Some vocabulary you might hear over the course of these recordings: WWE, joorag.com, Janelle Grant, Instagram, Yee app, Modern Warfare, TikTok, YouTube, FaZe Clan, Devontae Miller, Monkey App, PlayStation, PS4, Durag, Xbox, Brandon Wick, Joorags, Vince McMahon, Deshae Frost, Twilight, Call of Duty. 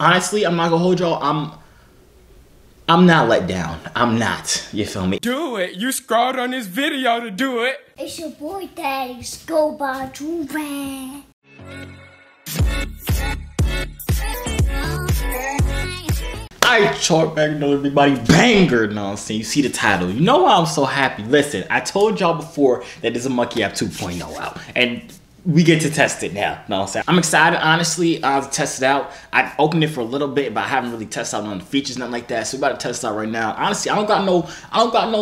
honestly, I'm not gonna hold y'all, I'm not let down. I'm not. You feel me? Do it. You scrolled on this video to do it. It's your boy Daddy Go by Joorag. Alright, short back to everybody. Banger, nonsense. You see the title. You know why I'm so happy? Listen, I told y'all before that there's a Monkey App 2.0 out, and we get to test it now. No, I'm excited, honestly, to test it out. I've opened it for a little bit, but I haven't really tested out on the features, nothing like that. So we about to test it out right now. Honestly, I don't got no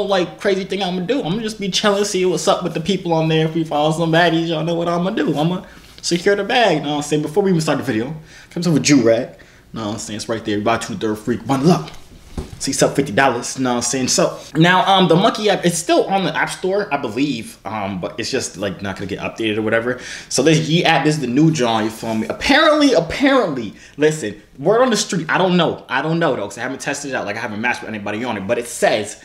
like crazy thing I'm gonna do. I'm gonna just be chilling, see what's up with the people on there. If we follow some baddies, y'all know what I'm gonna do. I'm gonna secure the bag. No, I'm saying before we even start the video, comes over Joorag. No, I'm saying it's right there. Buy 2/3 freak, bundle up. See, it's up $50. No, I'm saying so. Now, the Monkey App, it's still on the App Store, I believe. But it's just like not gonna get updated or whatever. So this Yee app, this is the new John. You feel me? Apparently. Listen, word on the street. I don't know though, because I haven't tested it out. Like I haven't matched with anybody on it. But it says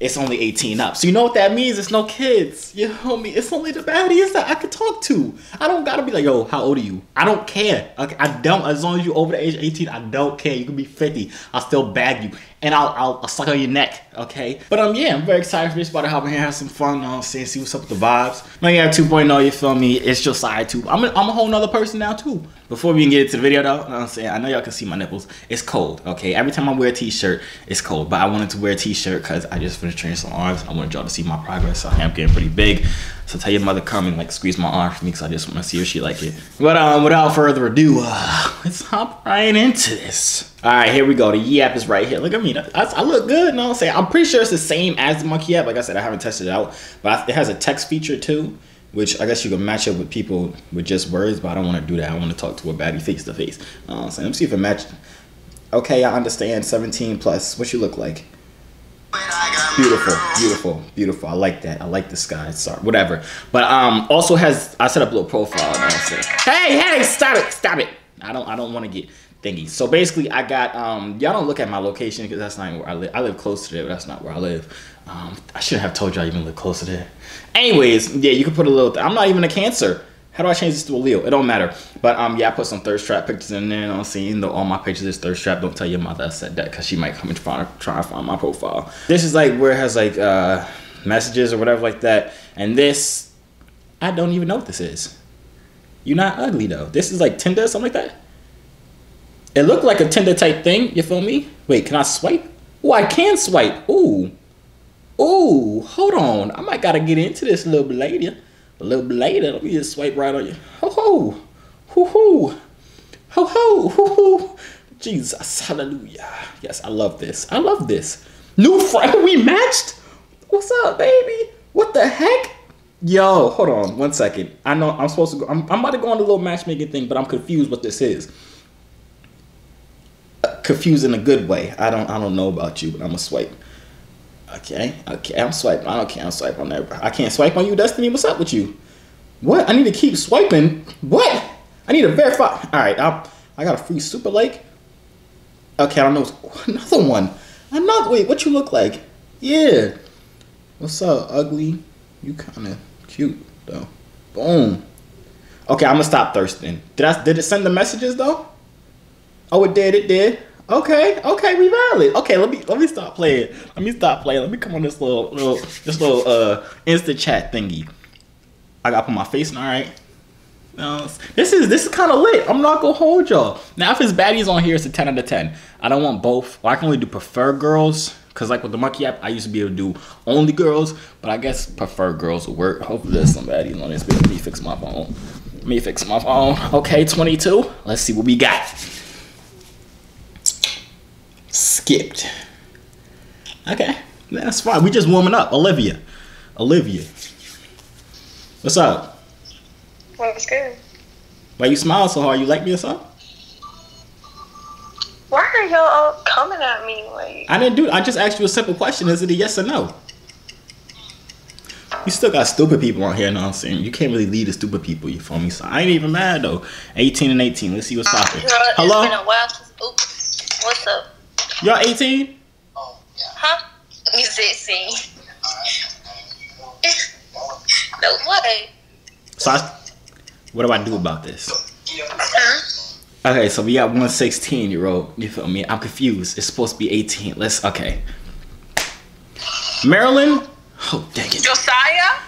it's only 18 up. So you know what that means? It's no kids. You know me? It's only the baddies that I can talk to. I don't gotta be like, yo, how old are you? I don't care. Okay, I don't. As long as you're over the age of 18, I don't care. You can be 50. I'll still bag you. And I'll suck on your neck, okay? But yeah, I'm very excited for this. About to hop in here, have some fun, you know what I'm saying? See what's up with the vibes. Monkey App 2.0, you feel me? It's your side too. I'm a whole nother person now too. Before we can get into the video though, you know what I'm saying? I know y'all can see my nipples. It's cold, okay? Every time I wear a t-shirt, it's cold. But I wanted to wear a t-shirt because I just finished training some arms. I wanted y'all to see my progress. So I am getting pretty big. So tell your mother come and like squeeze my arm for me because I just want to see if she like it. But without further ado, let's hop right into this. All right, here we go. The Yee app is right here. Look at me. I look good. No, I'm saying I'm pretty sure it's the same as the Monkey App. Like I said, I haven't tested it out, but it has a text feature too, which I guess you can match up with people with just words. But I don't want to do that. I want to talk to a baddie face to face. No, I'm saying let me see if it matches. Okay, I understand. 17 plus. What you look like? Beautiful. I like that. I like the sky. Sorry, whatever. But also has I set up a little profile. No, I'm saying. Hey, stop it. I don't want to get thingy. So basically I got y'all don't look at my location because that's not even where I live. I live close to there, but that's not where I live. I shouldn't have told y'all even live close to there. Anyways, yeah, you can put a little I'm not even a Cancer. How do I change this to a Leo? It don't matter. But yeah, I put some thirst trap pictures in there. You know what I'm saying? All my pictures is thirst trap. Don't tell your mother I said that because she might come and try to find my profile. This is like where it has like messages or whatever like that. And this I don't even know what this is. You're not ugly though. This is like Tinder or something like that. It looked like a Tinder type thing, you feel me? Wait, can I swipe? Oh, I can swipe. Ooh, hold on. I might gotta get into this a little bit later. Let me just swipe right on you. Ho ho. Jesus, hallelujah. Yes, I love this. New friend, we matched? What's up, baby? What the heck? Yo, hold on one second. I know I'm supposed to go. I'm about to go on the little matchmaking thing, but I'm confused what this is. Confused in a good way. I don't know about you, but I'm gonna swipe. Okay, I'm swiping. I don't care. I'm swiping on that. I can't swipe on you, Destiny. What's up with you? What? I need to keep swiping. What? I need to verify. All right, I got a free super like. Okay, I don't know. Another one. Wait, what you look like? Yeah. What's up, ugly? You kind of cute though. Boom. Okay, I'm gonna stop thirsting. Did it send the messages though? Oh, it did. Okay, we valid. Okay, let me stop playing. Let me come on this little instant chat thingy. I gotta put my face in. All right. This is kind of lit. I'm not gonna hold y'all. Now if it's baddies on here, it's a 10 out of 10. I don't want both. Well, I can only do prefer girls because like with the Monkey App, I used to be able to do only girls, but I guess prefer girls will work. Hopefully there's some baddies on this. But let me fix my phone. Okay, 22. Let's see what we got. Skipped. Okay, that's fine. We just warming up. Olivia. What's up? What's good? Why you smile so hard? You like me or something? Why are y'all all coming at me like? I didn't do it. I just asked you a simple question. Is it a yes or no? You still got stupid people on here, know what I'm saying? You can't really lead the stupid people, you feel me? So I ain't even mad though. 18 and 18. Let's see what's popping. Hello? It's been a while since, oops. What's up? Y'all 18? Oh, yeah. Huh? You said 18. No way. So what do I do about this? Huh? Okay, so we got 1 16-year-old. You feel me? I'm confused. It's supposed to be 18. Let's, okay. Marilyn? Oh, dang it. Josiah?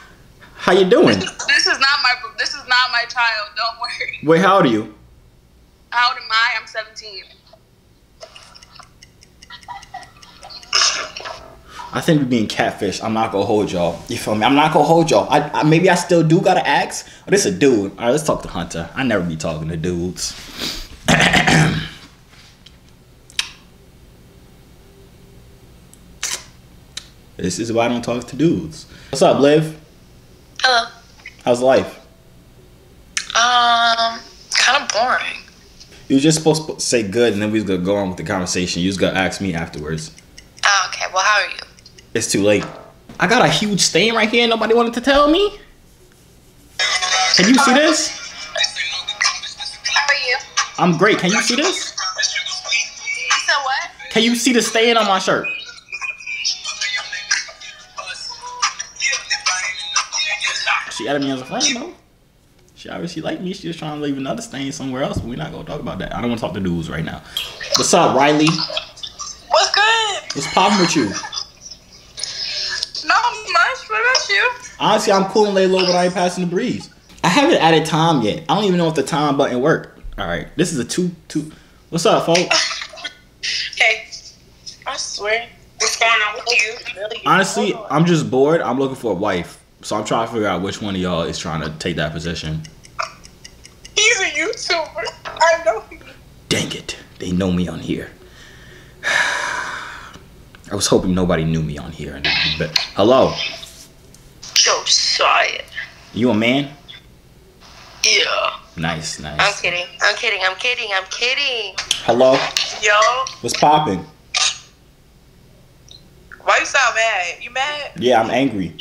How you doing? This is not my child, don't worry. Wait, how old are you? How old am I? I'm 17. I think we're being catfish. I'm not gonna hold y'all. You feel me? I'm not gonna hold y'all. Maybe I still do gotta ask. Oh, this a dude. Alright, let's talk to Hunter. I never be talking to dudes. This is why I don't talk to dudes. What's up, Liv? Hello. How's life? Kind of boring. You were just supposed to say good and then we was gonna go on with the conversation. You was gonna ask me afterwards. Oh, okay. Well, how are you? It's too late. I got a huge stain right here and nobody wanted to tell me. Can you see this? How are you? I'm great. Can you see this? You said what? Can you see the stain on my shirt? She added me as a friend, though. She obviously liked me. She was trying to leave another stain somewhere else, but we're not going to talk about that. I don't want to talk to dudes right now. What's up, Riley? What's good? What's poppin' with you? Not much. What about you? Honestly, I'm cool and lay low, but I ain't passing the breeze. I haven't added time yet. I don't even know if the time button worked. All right. This is a two. What's up, folks? Hey. I swear. What's going on with you? Honestly, I'm just bored. I'm looking for a wife. So I'm trying to figure out which one of y'all is trying to take that position. He's a YouTuber. I know him. Dang it. They know me on here. I was hoping nobody knew me on here. But hello. Josiah. You a man? Yeah. Nice, nice. I'm kidding. I'm kidding. I'm kidding. I'm kidding. Hello. Yo. What's poppin'? Why you sound mad? You mad? Yeah, I'm angry.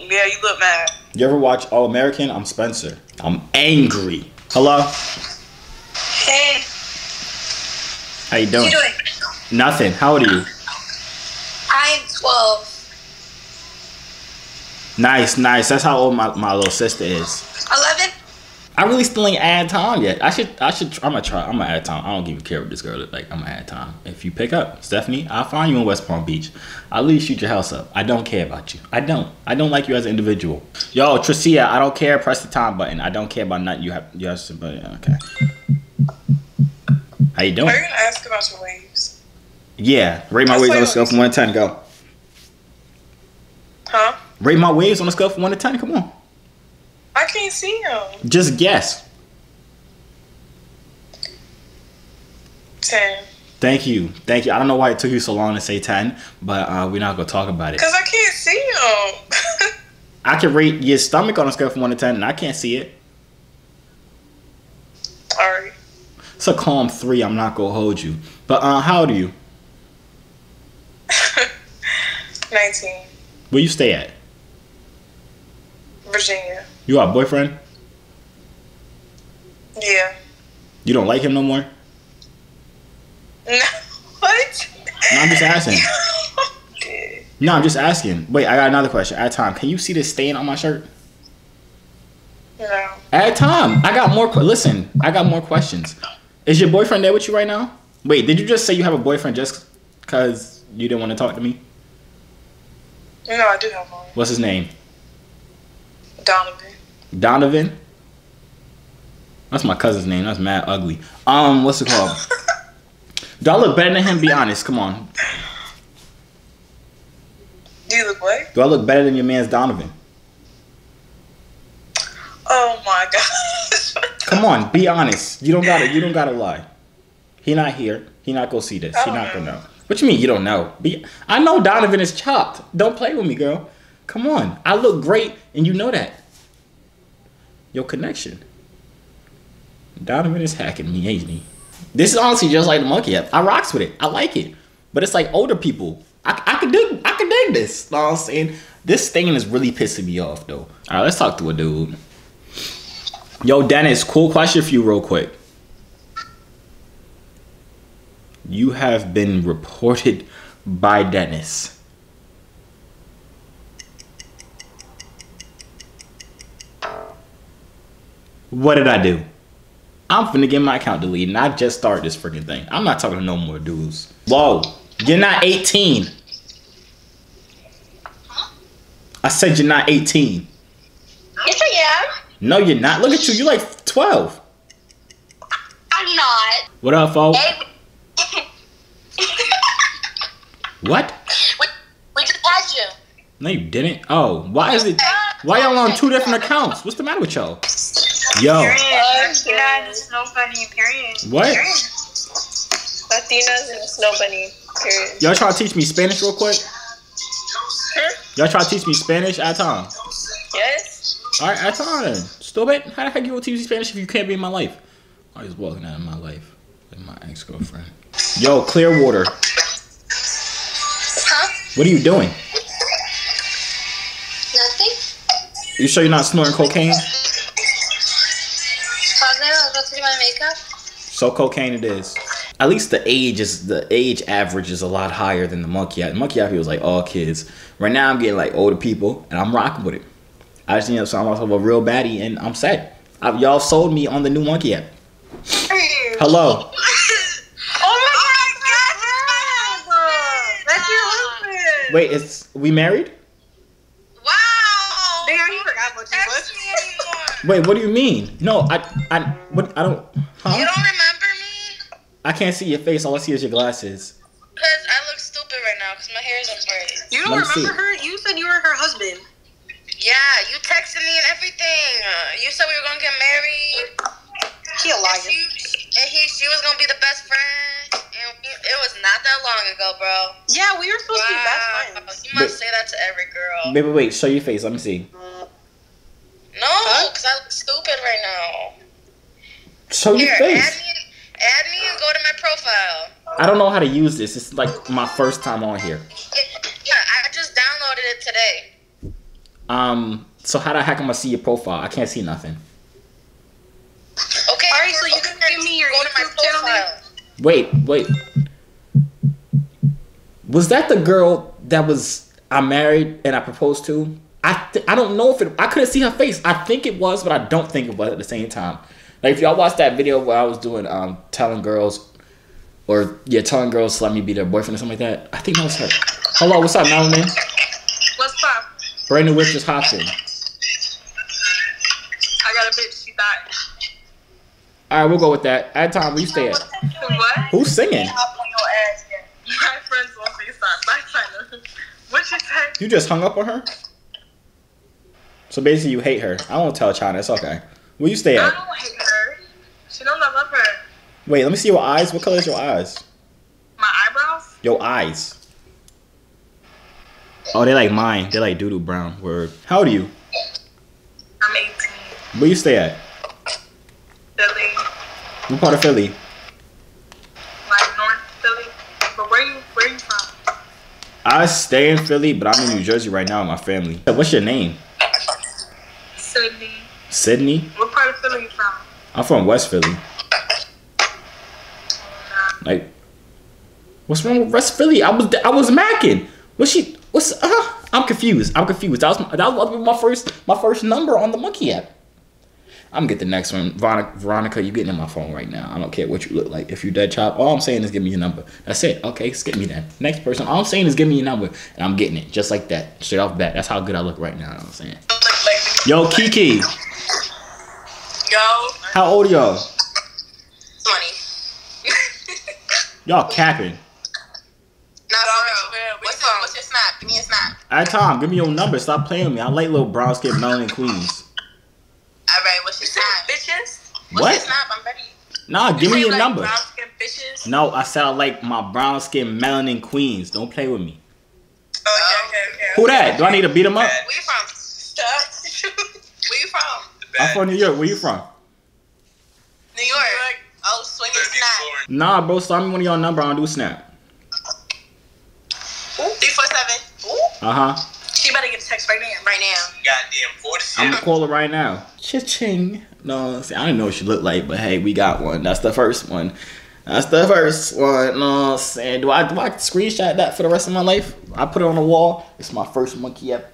Yeah, you look mad. You ever watch All American? I'm Spencer. I'm angry. Hello? Hey. How you doing? What you doing? Nothing. How old are you? I'm 12. Nice, nice. That's how old my little sister is. 11? I really still ain't add time yet. I'm gonna add time. I don't even care what this girl look like. I'm gonna add time. If you pick up, Stephanie, I'll find you in West Palm Beach. I'll at least shoot your house up. I don't care about you. I don't like you as an individual. Yo, Tricia, I don't care. Press the time button. I don't care about nothing. You have somebody. Okay. How you doing? Are you gonna ask about your waves? Yeah. Rate my waves on a scale from 1 to 10. Go. Huh? Rate my waves on a scale from 1 to 10. Come on. I can't see him. Just guess. 10. Thank you. Thank you. I don't know why it took you so long to say 10, but we're not going to talk about it. Because I can't see him. I can rate your stomach on a scale from 1 to 10, and I can't see it. Sorry. It's a calm 3. I'm not going to hold you. But how old are you? 19. Where you stay at? Virginia. You got a boyfriend? Yeah. You don't like him no more? No. What? No, I'm just asking. No, I'm just asking. Wait, I got another question. Add time. Can you see this stain on my shirt? No. Add time. I got more. Listen, I got more questions. Is your boyfriend there with you right now? Wait, did you just say you have a boyfriend just because you didn't want to talk to me? No, I do have one. What's his name? Donovan. Donovan? That's my cousin's name. That's mad ugly. What's it called? Do I look better than him? Be honest. Come on. Do you look what? Do I look better than your man's Donovan? Oh my gosh. Come on, be honest. You don't gotta lie. He not here. He not gonna see this. He not gonna know. What you mean you don't know? I know Donovan is chopped. Don't play with me, girl. Come on. I look great, and you know that. Your connection. Donovan is hacking me, ain't he? This is honestly just like the Monkey App. I rocks with it. I like it. But it's like older people. I could dig this. Know what I'm saying? This thing is really pissing me off, though. All right, let's talk to a dude. Yo, Dennis, cool question for you real quick. You have been reported by Dennis. What did I do? I'm finna get my account deleted, and I just started this freaking thing. I'm not talking to no more dudes. Whoa, you're not 18. Huh? I said you're not 18. Yes, I am. No, you're not. Look at you. You're like 12. I'm not. What up, folks? What? We just had you. No, you didn't. Oh, why is it? Why y'all on two different accounts? What's the matter with y'all? Yo. Latinas and Snow Bunny, period. What? Latinas and Snow Bunny, period. Y'all try to teach me Spanish real quick? Y'all try to teach me Spanish at time? Yes. All right, at time. Stupid. How the heck you gonna teach me Spanish if you can't be in my life? I was walking out of my life with my ex-girlfriend. Yo, Clearwater. Huh? What are you doing? Nothing. You sure you're not snorting cocaine? So cocaine it is. At least the age average is a lot higher than the Monkey App. Monkey App was like all kids. Right now I'm getting like older people and I'm rocking with it. I just need to sound myself a real baddie and I'm sad. Y'all sold me on the new Monkey App. Hello. Oh my God! That's your husband. Wait, it's we married? Wow. Damn, you forgot what you was. Wait, what do you mean? No, I don't. Huh? You don't remember me? I can't see your face. All I see is your glasses. Cause I look stupid right now. Cause my hair is braids. You don't remember her? You said you were her husband. Yeah, you texted me and everything. You said we were gonna get married. She a liar. She was gonna be the best friend. And it was not that long ago, bro. Yeah, we were supposed to be best friends. You must say that to every girl. Wait, wait, show your face. Let me see. No, because I look stupid right now. Show your face. Add me and go to my profile. I don't know how to use this. It's like my first time on here. Yeah, I just downloaded it today. So how the heck am I see your profile? I can't see nothing. Okay, alright, so you can give me your YouTube channel. Wait. Was that the girl that was I married and I proposed to? I don't know if it... I couldn't see her face. I think it was, but I don't think it was at the same time. Like, if y'all watched that video where I was doing telling girls... Or, yeah, telling girls to let me be their boyfriend or something like that. I think that was her. Hello, what's up, Melanie? What's up? Brandon Wick just hopped in. I got a bitch. She died. All right, we'll go with that. At time, where you stay at? What? Who's singing? My friends won't FaceTime. Bye, China. What you say? You just hung up on her? So basically, you hate her. I won't tell China. It's okay. Where you stay at? I don't hate her. She knows I love her. Wait, let me see your eyes. What color is your eyes? My eyebrows? Your eyes. Oh, they're like mine. They're like doo-doo brown. Word. How old are you? I'm 18. Where you stay at? Philly. What part of Philly? Like North Philly. But where you from? I stay in Philly, but I'm in New Jersey right now with my family. What's your name? Sydney. Sydney? What part of Philly are you from? I'm from West Philly. Like, what's wrong with West Philly? I was macking. I'm confused. That was my first number on the Monkey App. I'm gonna get the next one. Veronica, you getting in my phone right now. I don't care what you look like. If you dead chop, all I'm saying is give me your number. That's it. Okay, skip me then. Next person, all I'm saying is give me your number. And I'm getting it. Just like that. Straight off the bat. That's how good I look right now. You know what I'm saying. Yo, Kiki. Yo. How old are y'all? 20. Y'all capping. Not all real. What's your snap? Give me a snap. All right, Tom. Give me your number. Stop playing with me. I like little brown skin Melanie Queens. All right. What's your snap? Bitches. What? What's your snap? I'm ready. Nah, give me your like number. Brown skin bitches? No, I said I like my brown skin Melanie Queens. Don't play with me. Okay. Who that? Do I need to beat them up? Where you from? Where you from? I'm from New York. Where you from? New York. Oh, swing and snap. Nah, bro. Slide me one of y'all number. I don't do snap. 347. Uh-huh. She better get a text right now. Goddamn 47. I'm gonna call her right now. Cha-ching. No, see, I didn't know what she looked like, but hey, we got one. That's the first one. No, I'm saying, do I screenshot that for the rest of my life? I put it on the wall. It's my first Monkey App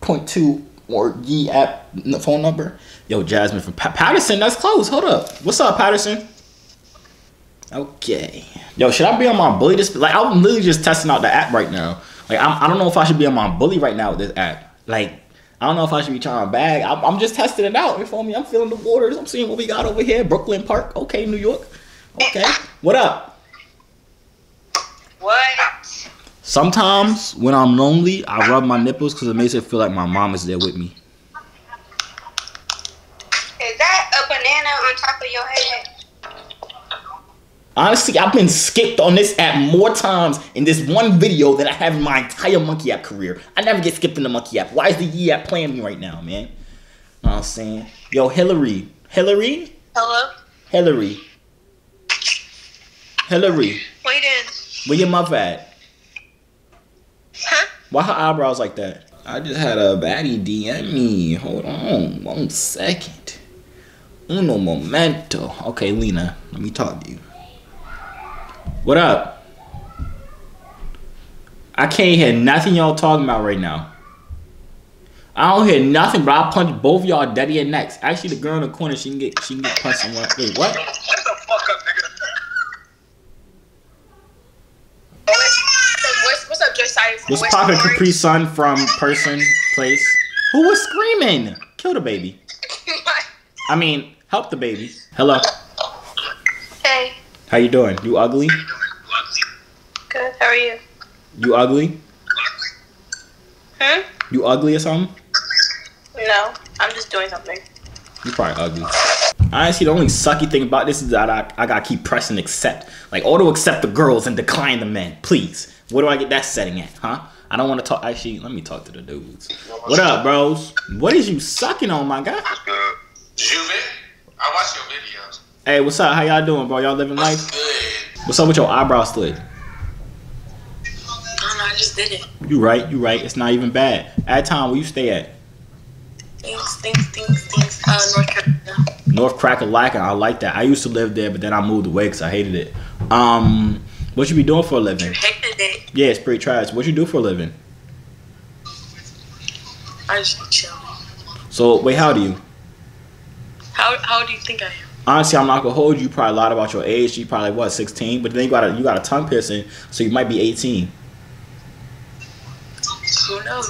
0.2. or Yee app phone number. Yo, Jasmine from Patterson, that's close. Hold up. What's up, Patterson? Okay. Yo, should I be on my bully display? Like, I'm literally just testing out the app right now. Like, I don't know if I should be on my bully right now with this app. Like, I don't know if I should be trying to bag. I'm just testing it out. You feel me? I'm feeling the waters. I'm seeing what we got over here. Brooklyn Park. Okay, New York. Okay. What up? What? Sometimes when I'm lonely, I rub my nipples because it makes it feel like my mom is there with me. Is that a banana on top of your head? Honestly, I've been skipped on this app more times in this one video than I have in my entire Monkey App career. I never get skipped in the Monkey App. Why is the Yee app playing me right now, man? You know what I'm saying? Yo, Hillary. Hillary? Hello? Hillary. Hillary. Wait in. Where your mouth at? Huh? Why her eyebrows like that? I just had a baddie DM me. Hold on. 1 second. Uno momento. Okay, Lena. Let me talk to you. What up? I can't hear nothing y'all talking about right now. I don't hear nothing, but I'll punch both y'all dead in necks. Actually, the girl in the corner, she can get punched in one. Wait, what? Shut the fuck up, nigga. What's up, Josiah? What's poppin', Capri Sun from person, place? Who was screaming? Kill the baby. I mean, help the baby. Hello. Hey. How you doing? You ugly? Good. How are you? You ugly? Huh? You ugly or something? No, I'm just doing something. You probably ugly. Honestly, the only sucky thing about this is that I gotta keep pressing accept. Like, auto accept the girls and decline the men, please. Where do I get that setting at, huh? I don't want to talk. Actually, let me talk to the dudes. What up, bros? What is you sucking on, my guy? Juven, I watch your videos. Hey, what's up? How y'all doing, bro? Y'all living life? What's good? What's up with your eyebrow slit? I don't know, I just did it. You right, you right. It's not even bad. At time, where you stay at? Things. North Carolina. North Crackalack, I like that. I used to live there, but then I moved away because I hated it. What you be doing for a living? You hated it? Yeah, it's pretty trash. What you do for a living? I just chill. So, wait, how do you? How do you think I am? Honestly, I'm not gonna hold you. You probably lied about your age. You probably what, 16? But then you got a tongue piercing, so you might be 18. Who knows?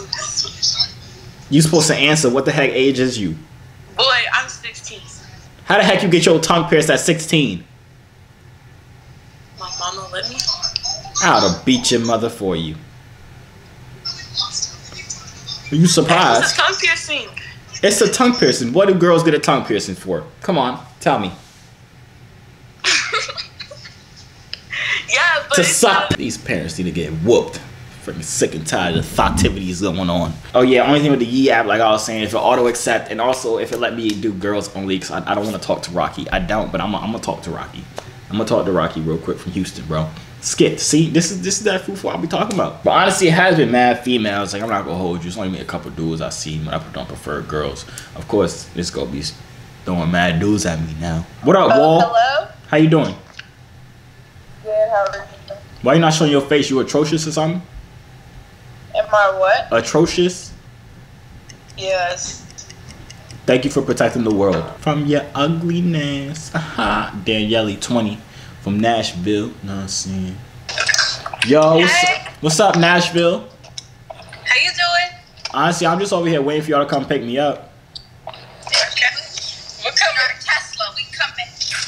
You supposed to answer. What the heck age is you? Boy, I'm 16. How the heck you get your tongue pierced at 16? My mama let me. I'll beat your mother for you. Are you surprised? It's a tongue piercing. It's a tongue piercing. What do girls get a tongue piercing for? Come on. Tell me. Yeah, but to suck. These parents need to get whooped. Freaking sick and tired of the activities going on. Oh yeah, only thing with the Yee app, like I was saying, if it auto accept, and also if it let me do girls only, because I don't want to talk to Rocky. I don't, but I'm gonna talk to Rocky. I'm gonna talk to Rocky real quick from Houston, bro. Skit. See, this is that food for I'll be talking about. But honestly, it has been mad females. Like, I'm not gonna hold you. It's only been a couple dudes I've seen, but I don't prefer girls. Of course, it's gonna be throwing mad dudes at me now. What up, Wall? Hello? How you doing? Good, how are you? Why you not showing your face? You atrocious or something? Am I what? Atrocious? Yes. Thank you for protecting the world from your ugliness. Aha. Danielle 20 from Nashville. No, I'm saying. Yo, hey. What's up, Nashville? How you doing? Honestly, I'm just over here waiting for y'all to come pick me up.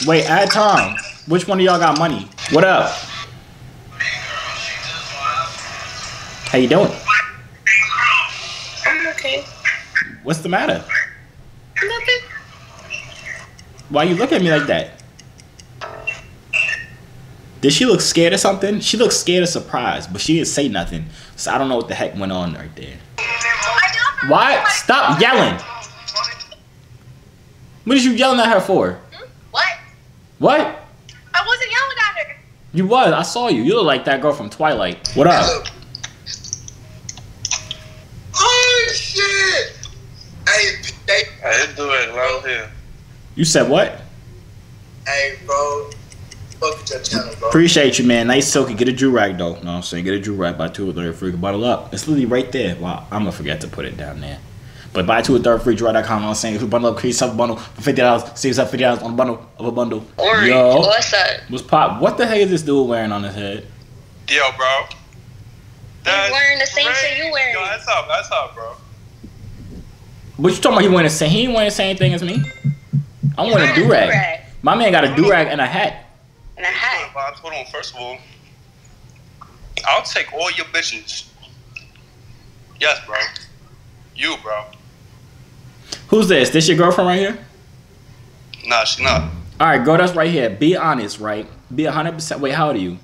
Wait, at time. Which one of y'all got money? What up? How you doing? I'm okay. What's the matter? Nothing. Why you look at me like that? Did she look scared or something? She looked scared or surprised, but she didn't say nothing. So I don't know what the heck went on right there. Why? Stop yelling. What is you yelling at her for? What? I wasn't yelling at her. You was. I saw you. You look like that girl from Twilight. What up? Oh, shit. How you doing? Low here. You said what? Hey, bro. Fuck with your channel, bro. Appreciate you, man. Nice silky. Get a Joorag, though. No, I'm saying get a Joorag by 2 or 3 freaking bottle up. It's literally right there. Wow. I'm going to forget to put it down there. But buy two or third free joorag.com. I was saying, if you bundle up, create yourself a bundle for $50, saves up $50 on a bundle of a bundle. Orange. Yo, what's up? What's pop? What the heck is this dude wearing on his head? Yo, bro. He's wearing the same shit you wearing. Yo, that's up, bro. What you talking about? He wearing the same? He ain't wearing the same thing as me. I'm wearing a do-rag. My man got a do-rag and a hat. And a hat. Hold on, first of all, I'll take all your bitches. Yes, bro. You, bro. Who's this? This your girlfriend right here? Nah, she not. Alright, girl, that's right here. Be honest, right? Be 100%. Wait, how old are you?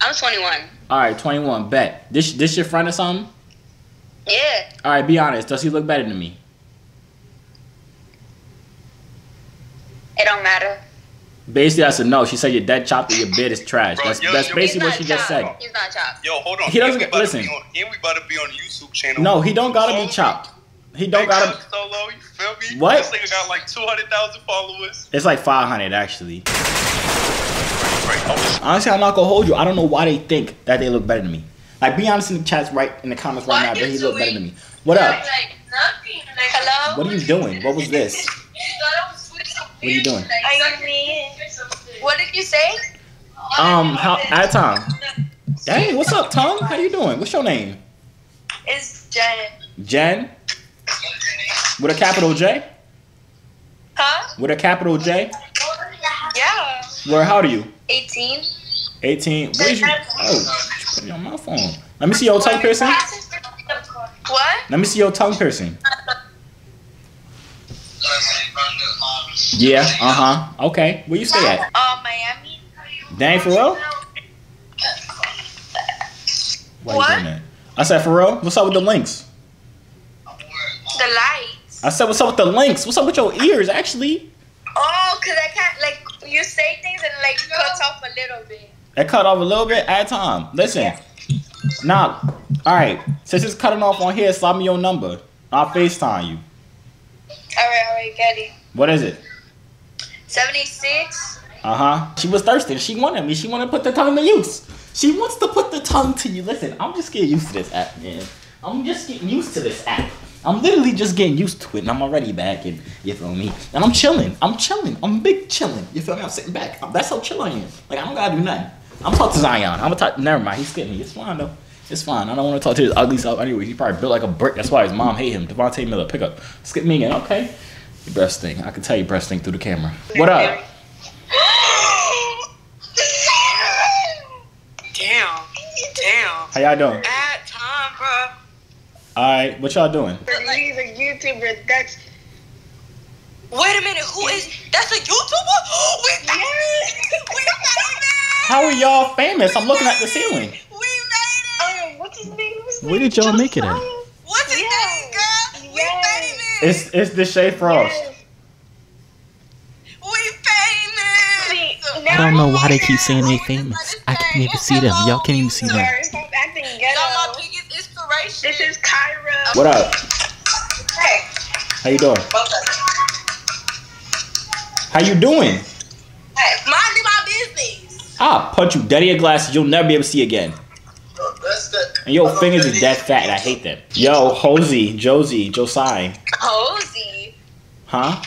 I'm 21. Alright, 21. Bet. This your friend or something? Yeah. Alright, be honest. Does he look better than me? It don't matter. Basically, I said no. She said your dad chopped and your beard is trash. Bro, that's basically what she chopped. Just said. He's not chopped. Yo, hold on. He doesn't get. Listen. And we about to be on the YouTube channel. No, he don't gotta be chopped. He don't gotta. So low, you feel me? What? This nigga got like 200,000 followers. It's like 500 actually. Right. Honestly, I'm not gonna hold you. I don't know why they think that they look better than me. Like, be honest in the chats, right in the comments right now, that he look better than me. What up? Like, hello. What are you doing? What was this? What are you doing? What did you say? Hi, Tom. Hey, what's up, Tom? How you doing? What's your name? It's Jen. Jen? With a capital J? Huh? With a capital J? Yeah. Where, how old are you? 18. 18? Where is you? Oh, put it on my phone. Let me see your tongue piercing. What? Let me see your tongue piercing. Yeah, uh-huh. Okay. Where you stay at? Miami. Dang, for real? What? I said, for real? What's up with the links? The lights. I said, what's up with the links? What's up with your ears, actually? Oh, because I can't, like, you say things and, like, cuts off a little bit. It cut off a little bit at a time. Listen. Yeah. Now, all right. Since it's cutting off on here, slide me your number. I'll FaceTime you. All right, get it. What is it? 76. Uh-huh. She was thirsty. She wanted me. She wanted to put the tongue to use. She wants to put the tongue to you. Listen, I'm just getting used to this app, man. I'm just getting used to this app. I'm literally just getting used to it, and I'm already back, and you feel me? And I'm chilling. I'm chilling. I'm big chilling. You feel me? I'm sitting back. That's how chill I am. Like, I don't gotta do nothing. I'm talking to Zion. I'm gonna talk. Never mind. He's scared me. It's fine, though. It's fine. I don't want to talk to his ugly self anyway. He probably built like a brick. That's why his mom hate him. Devontae Miller, pick up. Skip me again, okay? Your breath stink. I can tell your breath stink through the camera. What up? Damn. Damn. How y'all doing? At time, bro. Alright, what y'all doing? He's a YouTuber. That's... Wait a minute. Who is... That's a YouTuber? We're not on that. How are y'all famous? I'm looking at the ceiling. Where did y'all make it at? What's his name, girl? We famous. It's Deshae Frost. Yes. We famous. I don't know why they keep saying they famous. I can't even see them. Y'all can't even see them. Stop acting ghetto. Y'all my biggest inspiration. This is Kyra. What up? Hey. How you doing? How you doing? Hey, minding my business. I'll punch you dead in your glasses. You'll never be able to see again. And your fingers is that fat, and I hate them. Yo, Hosey, Josie, Josiah. Hosey? Huh?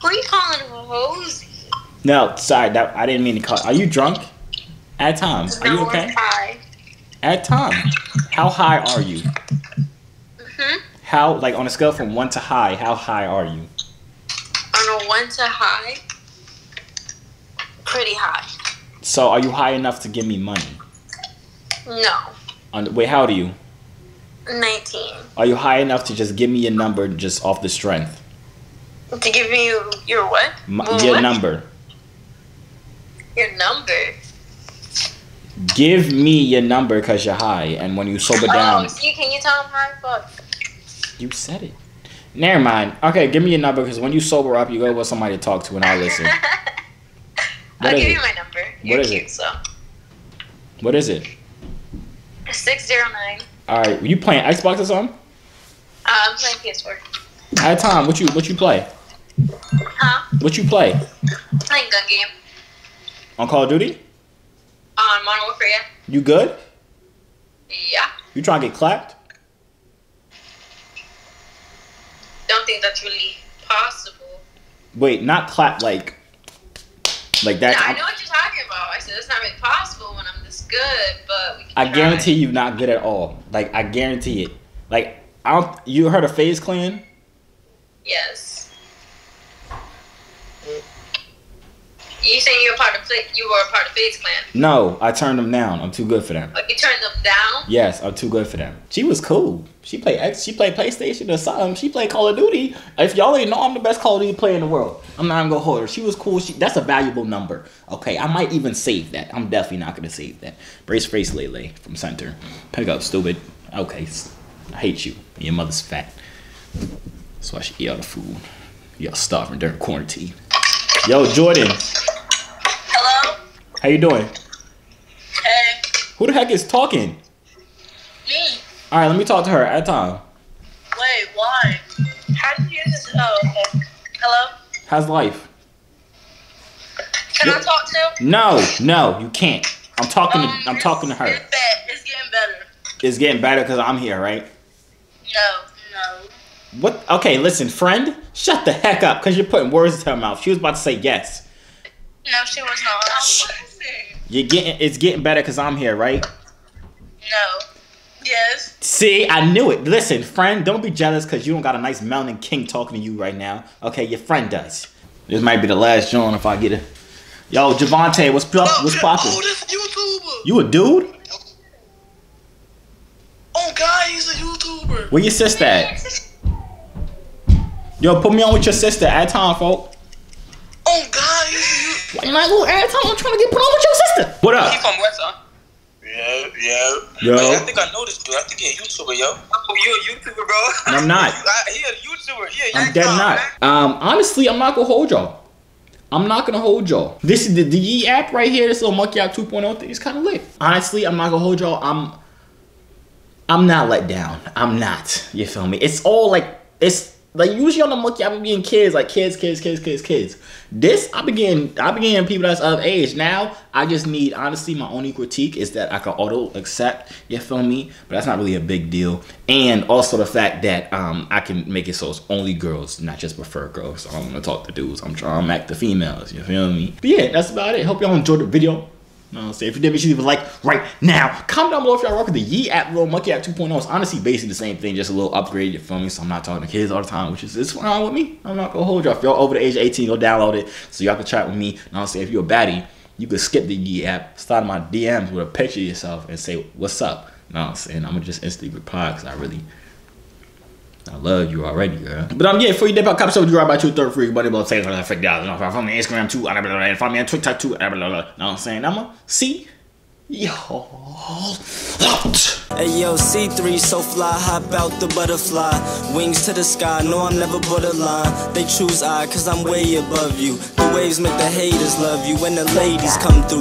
Who are you calling Hosey? No, sorry, that I didn't mean to call. Are you drunk? At Tom, are you okay? High. At Tom, how high are you? Mm-hmm. How, like, on a scale from 1 to high, how high are you? On a 1 to high, pretty high. So, are you high enough to give me money? No. Wait, how old are you? 19. Are you high enough to just give me your number just off the strength? To give me your what? Your number. Your number? Give me your number because you're high, and when you sober down... Oh, see, can you tell him high fuck? You said it. Never mind. Okay, give me your number because when you sober up, you go with somebody to talk to, and I'll listen. I'll give you my number. You're cute, so... What is it? 609. Alright, were you playing Xbox or something? I'm playing PS4. At time, what you play? Huh? What you play? I'm playing gun game. On Call of Duty? On Modern Warfare, yeah. You good? Yeah. You trying to get clapped? something that's really possible. Wait, not clap like that. Yeah, I know what you're talking about. I said it's not really possible when I'm this good, but we can I guarantee you not good at all. Like I guarantee it. Like you heard of FaZe Clan? Yes. You saying you were a part of FaZe Clan? No, I turned them down. I'm too good for them. Oh, you turned them down? Yes, I'm too good for them. She was cool. She played PlayStation or something. She played Call of Duty. If y'all ain't know, I'm the best Call of Duty player in the world. I'm not even gonna hold her. She was cool. That's a valuable number. Okay, I might even save that. I'm definitely not gonna save that. Brace face Lele from center. Pick up, stupid. Okay, I hate you. Your mother's fat. That's why she eat all the food. Y'all starving during quarantine. Yo, Jordan. Hello? How you doing? Hey. Who the heck is talking? Me. Alright, let me talk to her at a time. Wait, why? How did you use this? Oh, okay. Hello? How's life? Can I talk to? No, no, you can't. I'm talking to her. It's getting better. It's getting better because I'm here, right? No, no. What? Okay, listen, friend. Shut the heck up, because you're putting words into her mouth. She was about to say yes. No, she was not. It's getting better because I'm here, right? No. Yes. See, I knew it. Listen, friend, don't be jealous because you don't got a nice mountain king talking to you right now. Okay, your friend does. This might be the last joint if I get it. Yo, Javante, what's up? What's poppin'? Oh, this YouTuber. You a dude? Oh, God, he's a YouTuber. Where your sister at? Yo, put me on with your sister. Add time, folk. Oh, God. Why you not going to add time? I'm trying to get put on with your sister. What up? He from West, huh? Yeah, yeah. Yo. Yo. I think I know this dude. I think he's a YouTuber, yo. Oh, you a YouTuber, bro? I'm not. He a YouTuber. Yeah, I'm dead not. Honestly, I'm not going to hold y'all. I'm not going to hold y'all. This is the Yee app right here. This little Monkey App 2.0 thing is kind of lit. Honestly, I'm not going to hold y'all. I'm not let down. I'm not. You feel me? It's all like... Like usually on the Monkey I've been getting kids, like kids. This I be getting people that's of age. Now I just need, honestly, my only critique is that I can auto accept, you feel me? But that's not really a big deal. And also the fact that I can make it so it's only girls, not just prefer girls. So I don't wanna talk to dudes. I'm trying to act the females, you feel me? But yeah, that's about it. Hope y'all enjoyed the video. So if you did, make sure you leave a like right now. Comment down below if y'all rock with the Yee app, little Monkey App 2.0. It's honestly basically the same thing, just a little upgrade, you feel me? So I'm not talking to kids all the time, which is it's fine with me. I'm not gonna hold y'all. If y'all over the age of 18, go download it so y'all can chat with me. And honestly, if you're a baddie, you can skip the Yee app, slide in my DMs with a picture of yourself and say, what's up? You know what I'm saying? I'm gonna just instantly reply because I love you already, girl. But yeah, before you dip out, copy show with you right by 230 free buddy about saying $5 and follow me on Instagram too, and follow me on TikTok too, and know what I'm saying? I'ma see y'all out. Hey yo, C3 so fly, hop out the butterfly, wings to the sky. No, I'm never borderline. They choose I, cause I'm way above you. The waves make the haters love you when the ladies come through.